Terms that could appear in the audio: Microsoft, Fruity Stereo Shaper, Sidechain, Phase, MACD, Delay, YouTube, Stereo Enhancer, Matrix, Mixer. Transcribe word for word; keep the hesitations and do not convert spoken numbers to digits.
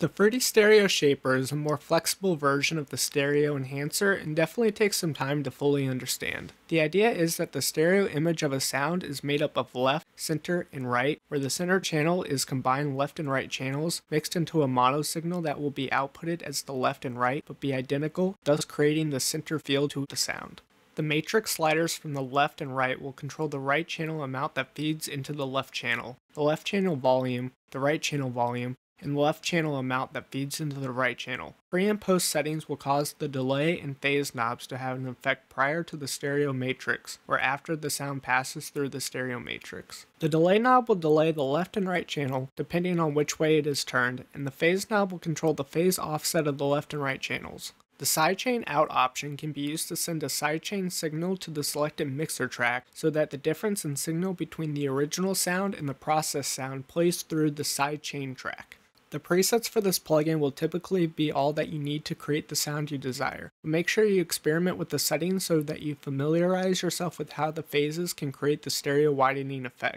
The Fruity Stereo Shaper is a more flexible version of the Stereo Enhancer and definitely takes some time to fully understand. The idea is that the stereo image of a sound is made up of left, center, and right, where the center channel is combined left and right channels mixed into a mono signal that will be outputted as the left and right but be identical, thus creating the center field to the sound. The matrix sliders from the left and right will control the right channel amount that feeds into the left channel, the left channel volume, the right channel volume, and the left channel amount that feeds into the right channel. Pre and post settings will cause the delay and phase knobs to have an effect prior to the stereo matrix, or after the sound passes through the stereo matrix. The delay knob will delay the left and right channel, depending on which way it is turned, and the phase knob will control the phase offset of the left and right channels. The sidechain out option can be used to send a sidechain signal to the selected mixer track so that the difference in signal between the original sound and the processed sound plays through the sidechain track. The presets for this plugin will typically be all that you need to create the sound you desire. Make sure you experiment with the settings so that you familiarize yourself with how the phases can create the stereo widening effect.